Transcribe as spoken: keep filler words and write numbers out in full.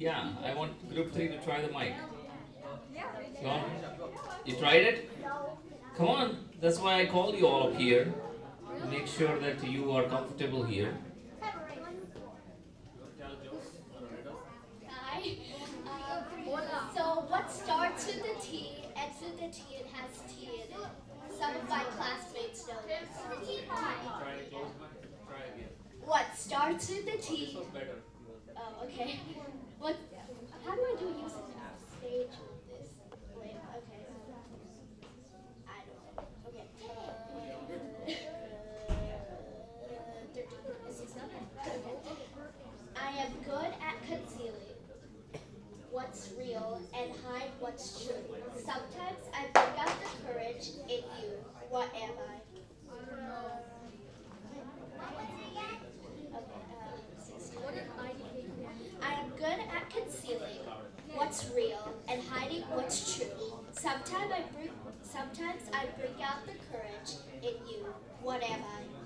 Yeah, I want group three to try the mic. No? You tried it? Come on, that's why I called you all up here. Make sure that you are comfortable here. So what starts with the T, ends with the T, and has T in it? Some of my classmates know this. What starts with the T? Oh, okay. What? How do I do use it now? Stage with this. Wait, okay. I don't know. Okay. Uh, this is not it. I am good at concealing what's real and hide what's true. Sometimes I pick up the courage in you. What am I? Concealing what's real and hiding what's true. Sometimes I bring, sometimes I bring out the courage in you. What am I?